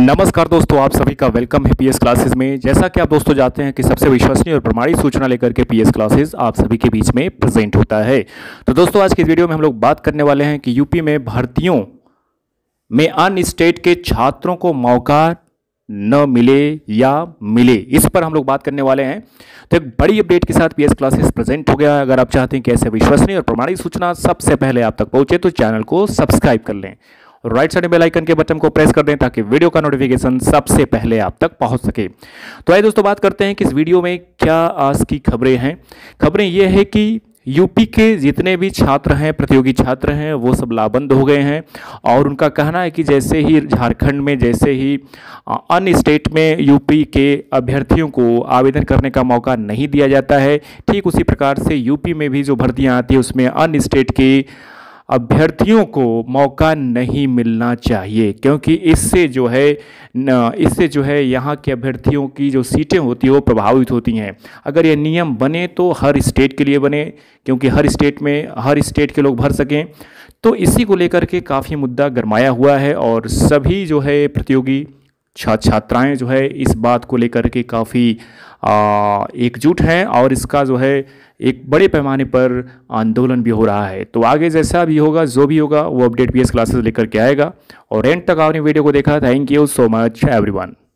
नमस्कार दोस्तों, आप सभी का वेलकम है पीएस क्लासेस में। जैसा कि आप दोस्तों जानते हैं कि सबसे विश्वसनीय और प्रमाणित सूचना लेकर के पीएस क्लासेस आप सभी के बीच में प्रेजेंट होता है। तो दोस्तों, आज की इस वीडियो में हम लोग बात करने वाले हैं कि यूपी में भर्तियों में अन्य स्टेट के छात्रों को मौका न मिले या मिले, इस पर हम लोग बात करने वाले हैं। तो एक बड़ी अपडेट के साथ पीएस क्लासेस प्रेजेंट हो गया है। अगर आप चाहते हैं कि ऐसे विश्वसनीय और प्रमाणित सूचना सबसे पहले आप तक पहुंचे तो चैनल को सब्सक्राइब कर लें और राइट साइड में बेल आइकन के बटन को प्रेस कर दें ताकि वीडियो का नोटिफिकेशन सबसे पहले आप तक पहुंच सके। तो आइए दोस्तों बात करते हैं कि इस वीडियो में क्या आज की खबरें हैं। खबरें यह है कि यूपी के जितने भी छात्र हैं, प्रतियोगी छात्र हैं, वो सब लाभबंद हो गए हैं और उनका कहना है कि जैसे ही झारखंड में, जैसे ही अन्य स्टेट में यूपी के अभ्यर्थियों को आवेदन करने का मौका नहीं दिया जाता है, ठीक उसी प्रकार से यूपी में भी जो भर्तियाँ आती है उसमें अन्य स्टेट की अभ्यर्थियों को मौका नहीं मिलना चाहिए, क्योंकि इससे जो है यहाँ के अभ्यर्थियों की जो सीटें होती हैं वो प्रभावित होती हैं। अगर ये नियम बने तो हर स्टेट के लिए बने, क्योंकि हर स्टेट में हर स्टेट के लोग भर सकें। तो इसी को लेकर के काफ़ी मुद्दा गरमाया हुआ है और सभी जो है प्रतियोगी छात्राएं जो है इस बात को लेकर के काफ़ी एकजुट हैं और इसका जो है एक बड़े पैमाने पर आंदोलन भी हो रहा है। तो आगे जैसा भी होगा, जो भी होगा, वो अपडेट पीएस क्लासेस लेकर के आएगा। और एंड तक आपने वीडियो को देखा, thank you so much everyone.